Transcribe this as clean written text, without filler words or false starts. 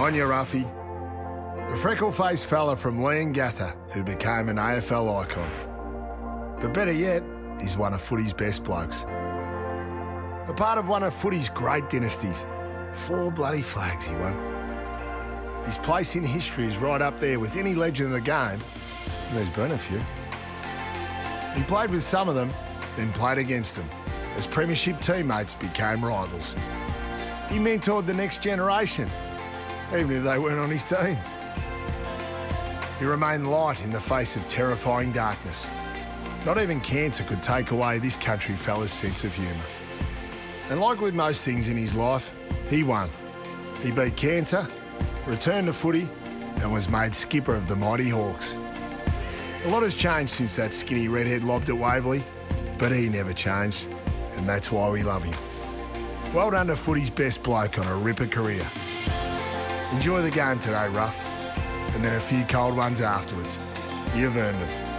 Onya Ruffy, the freckle-faced fella from Leongatha who became an AFL icon. But better yet, he's one of footy's best blokes. A part of one of footy's great dynasties. 4 bloody flags he won. His place in history is right up there with any legend of the game, and there's been a few. He played with some of them, then played against them, as premiership teammates became rivals. He mentored the next generation, even if they weren't on his team. He remained light in the face of terrifying darkness. Not even cancer could take away this country fella's sense of humour. And like with most things in his life, he won. He beat cancer, returned to footy, and was made skipper of the mighty Hawks. A lot has changed since that skinny redhead lobbed at Waverley, but he never changed, and that's why we love him. Well done to footy's best bloke on a ripper career. Enjoy the game today, Ruff, and then a few cold ones afterwards. You've earned them.